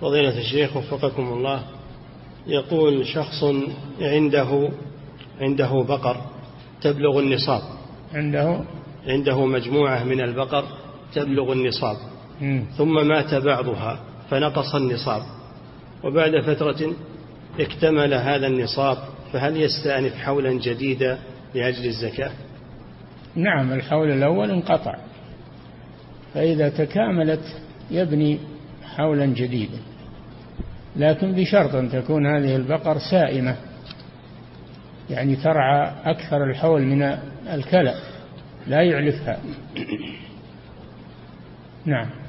فضيلة الشيخ وفقكم الله، يقول شخص عنده بقر تبلغ النصاب، عنده مجموعة من البقر تبلغ النصاب، ثم مات بعضها فنقص النصاب، وبعد فترة اكتمل هذا النصاب، فهل يستأنف حولا جديدا لأجل الزكاة؟ نعم، الحول الأول انقطع، فإذا تكاملت يبني حولا جديدا، لكن بشرط أن تكون هذه البقر سائمة، يعني ترعى أكثر الحول من الكلى، لا يعلفها. نعم.